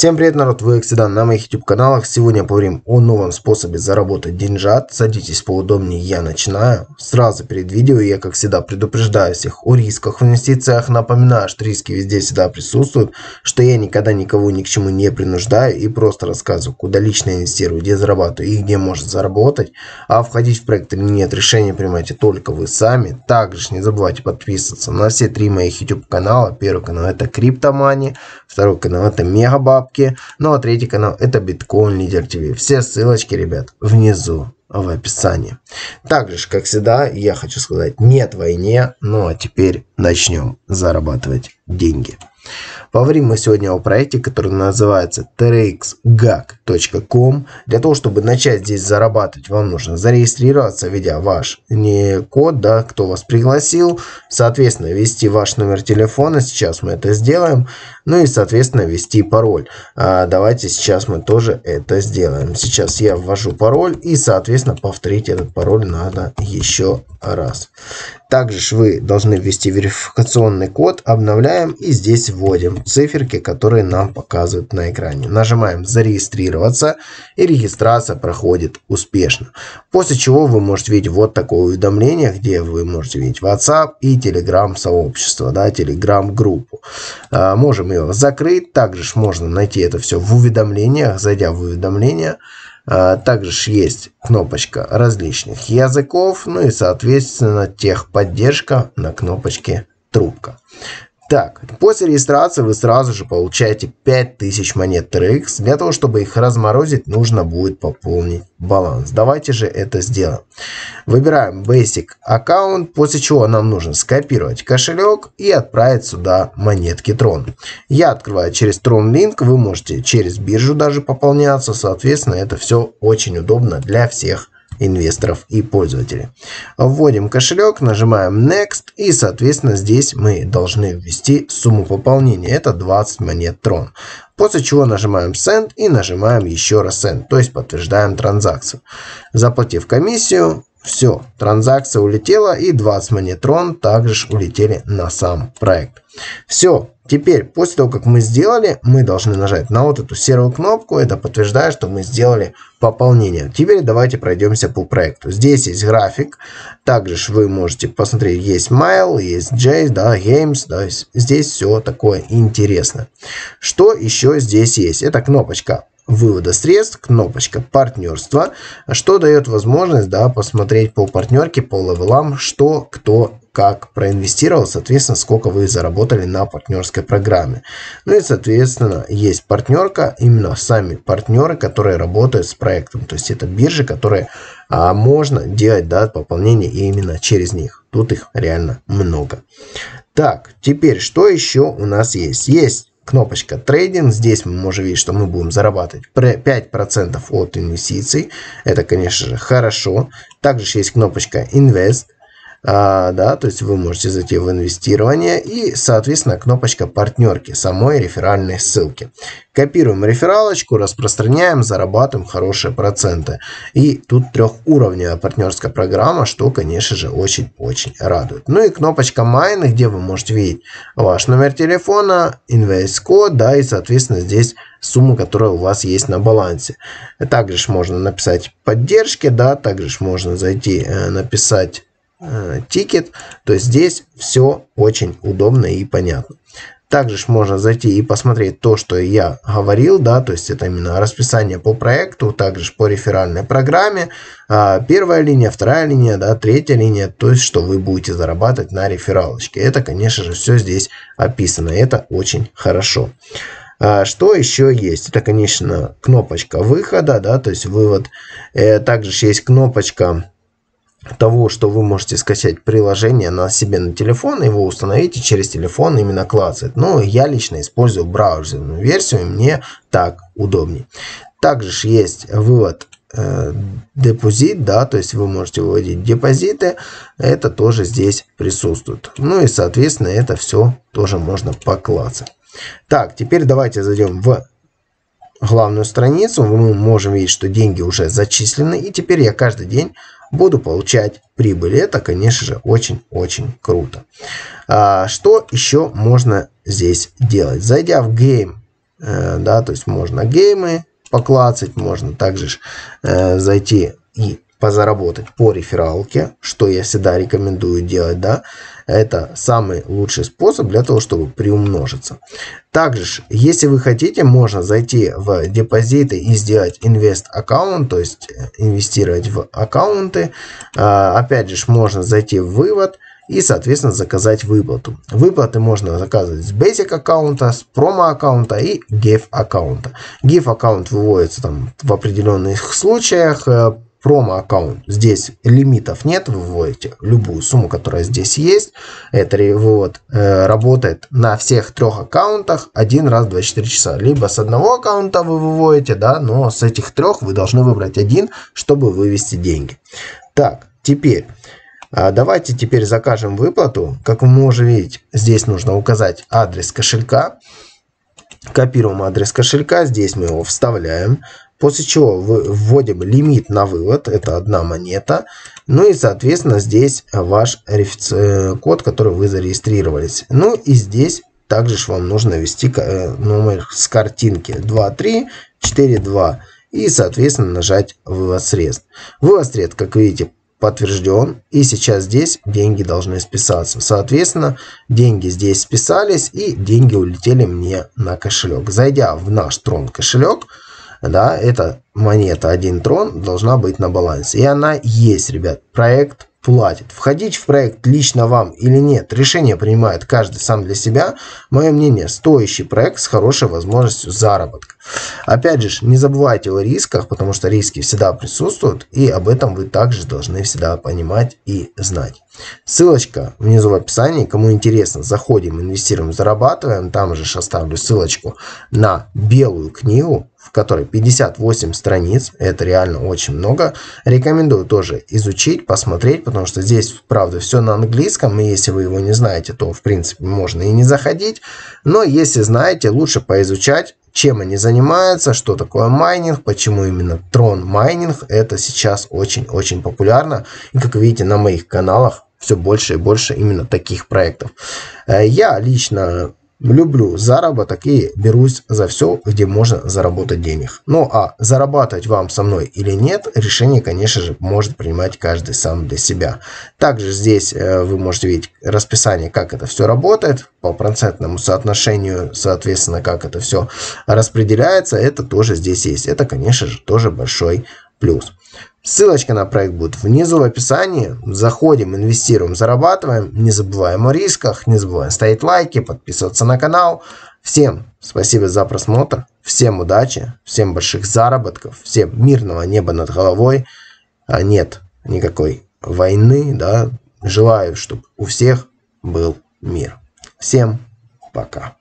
Всем привет, народ, вы всегда на моих YouTube каналах. Сегодня поговорим о новом способе заработать деньжат. Садитесь поудобнее, я начинаю. Сразу перед видео я, как всегда, предупреждаю всех о рисках в инвестициях. Напоминаю, что риски везде всегда присутствуют, что я никогда никого ни к чему не принуждаю и просто рассказываю, куда лично инвестирую, где зарабатываю и где можно заработать. А входить в проект или нет, решение принимаете только вы сами. Также не забывайте подписываться на все три моих YouTube канала. Первый канал это CryptoMoney, второй канал это Мегабаб. Ну а третий канал это биткоин лидер ТВ. Все ссылочки, ребят, внизу в описании. Также, как всегда, я хочу сказать нет войне. Ну а теперь начнем зарабатывать деньги. Поговорим мы сегодня о проекте, который называется trxgag.com. Для того, чтобы начать здесь зарабатывать, вам нужно зарегистрироваться, введя ваш код, да, кто вас пригласил. Соответственно, ввести ваш номер телефона. Сейчас мы это сделаем. Ну и, соответственно, ввести пароль. Давайте сейчас мы тоже это сделаем. Сейчас я ввожу пароль и, соответственно, повторить этот пароль надо еще раз. Также вы должны ввести верификационный код. Обновляем и здесь вводим циферки, которые нам показывают на экране. Нажимаем «Зарегистрироваться», и регистрация проходит успешно. После чего вы можете видеть вот такое уведомление, где вы можете видеть WhatsApp и Telegram сообщество, да, Telegram группу. Можем ее закрыть. Также можно найти это все в уведомлениях, зайдя в уведомления. Также есть кнопочка различных языков, ну и, соответственно, техподдержка на кнопочке трубка. Так, после регистрации вы сразу же получаете 5000 монет TRX. Для того, чтобы их разморозить, нужно будет пополнить баланс. Давайте же это сделаем. Выбираем Basic аккаунт, после чего нам нужно скопировать кошелек и отправить сюда монетки Tron. Я открываю через TronLink, вы можете через биржу даже пополняться. Соответственно, это все очень удобно для всех инвесторов и пользователей. Вводим кошелек, нажимаем Next и, соответственно, здесь мы должны ввести сумму пополнения. Это 20 монет Tron. После чего нажимаем Send и нажимаем еще раз Send, то есть подтверждаем транзакцию. Заплатив комиссию, все, транзакция улетела и 20 монет Tron также улетели на сам проект. Все. Теперь, после того, как мы сделали, мы должны нажать на вот эту серую кнопку. Это подтверждает, что мы сделали пополнение. Теперь давайте пройдемся по проекту. Здесь есть график. Также вы можете посмотреть, есть Mail, есть Jays, да, Games. Да, здесь все такое интересное. Что еще здесь есть? Это кнопочка вывода средств, кнопочка партнерства, что дает возможность, да, посмотреть по партнерке, по левелам, что, кто, как проинвестировал, соответственно, сколько вы заработали на партнерской программе. Ну и, соответственно, есть партнерка, именно сами партнеры, которые работают с проектом. То есть это биржи, которые можно делать, да, пополнение именно через них. Тут их реально много. Так, теперь что еще у нас есть? Есть кнопочка трейдинг. Здесь мы можем видеть, что мы будем зарабатывать 5% от инвестиций. Это, конечно же, хорошо. Также есть кнопочка Invest. Да, то есть вы можете зайти в инвестирование и, соответственно, кнопочка партнерки самой реферальной ссылки. Копируем рефералочку, распространяем, зарабатываем хорошие проценты. И тут трехуровневая партнерская программа, что, конечно же, очень-очень радует. Ну и кнопочка майны, где вы можете видеть ваш номер телефона, инвест-код, да, и, соответственно, здесь сумму, которая у вас есть на балансе. Также можно написать поддержки, да, также можно зайти, написать тикет, то есть здесь все очень удобно и понятно. Также можно зайти и посмотреть то, что я говорил, да, то есть это именно расписание по проекту, также по реферальной программе, первая линия, вторая линия, да, третья линия, то есть что вы будете зарабатывать на рефералочке. Это, конечно же, все здесь описано, это очень хорошо. Что еще есть? Это, конечно, кнопочка выхода, да, то есть вывод. Также есть кнопочка того, что вы можете скачать приложение на себе на телефон, его установить и через телефон именно клацать. Но я лично использую браузерную версию, мне так удобнее. Также есть вывод депозит, да, то есть вы можете выводить депозиты, это тоже здесь присутствует. Ну и, соответственно, это все тоже можно поклацать. Так, теперь давайте зайдем в главную страницу. Мы можем видеть, что деньги уже зачислены, и теперь я каждый день буду получать прибыль. Это, конечно же, очень-очень круто. Что еще можно здесь делать? Зайдя в Game да, то есть можно геймы поклацать, можно также зайти и позаработать по рефералке, что я всегда рекомендую делать, да, это самый лучший способ для того, чтобы приумножиться. Также, если вы хотите, можно зайти в депозиты и сделать инвест-аккаунт, то есть инвестировать в аккаунты. Опять же, можно зайти в вывод и, соответственно, заказать выплату. Выплаты можно заказывать с Basic аккаунта, с Promo аккаунта и GIF аккаунта. GIF аккаунт выводится там в определенных случаях. Промо-аккаунт. Здесь лимитов нет, вы вводите любую сумму, которая здесь есть. Это вот работает на всех трех аккаунтах один раз в 24 часа. Либо с одного аккаунта вы выводите, да, но с этих трех вы должны выбрать один, чтобы вывести деньги. Так, теперь давайте теперь закажем выплату. Как вы можете видеть, здесь нужно указать адрес кошелька. Копируем адрес кошелька, здесь мы его вставляем. После чего вводим лимит на вывод, это 1 монета. Ну и, соответственно, здесь ваш код, который вы зарегистрировались. Ну и здесь также вам нужно ввести номер с картинки 2342 и, соответственно, нажать «Вывод средств». Вывод средств, как видите, подтвержден. И сейчас здесь деньги должны списаться. Соответственно, деньги здесь списались и деньги улетели мне на кошелек. Зайдя в наш Трон кошелек, да, эта монета 1 трон должна быть на балансе. И она есть, ребят. Проект платит. Входить в проект лично вам или нет, решение принимает каждый сам для себя. Мое мнение, стоящий проект с хорошей возможностью заработка. Опять же, не забывайте о рисках, потому что риски всегда присутствуют. И об этом вы также должны всегда понимать и знать. Ссылочка внизу в описании. Кому интересно, заходим, инвестируем, зарабатываем. Там же оставлю ссылочку на белую книгу, в которой 58 страниц. Это реально очень много. Рекомендую тоже изучить, посмотреть, потому что здесь, правда, все на английском. И если вы его не знаете, то, в принципе, можно и не заходить. Но если знаете, лучше поизучать, чем они занимаются, что такое майнинг, почему именно Tron майнинг. Это сейчас очень-очень популярно. И, как видите, на моих каналах все больше и больше именно таких проектов. Я лично люблю заработок и берусь за все, где можно заработать денег. Ну а зарабатывать вам со мной или нет, решение, конечно же, может принимать каждый сам для себя. Также здесь вы можете видеть расписание, как это все работает, по процентному соотношению, соответственно, как это все распределяется. Это тоже здесь есть. Это, конечно же, тоже большой плюс. Ссылочка на проект будет внизу в описании. Заходим, инвестируем, зарабатываем. Не забываем о рисках, не забываем ставить лайки, подписываться на канал. Всем спасибо за просмотр, всем удачи, всем больших заработков, всем мирного неба над головой. Нет никакой войны, да. Желаю, чтобы у всех был мир. Всем пока.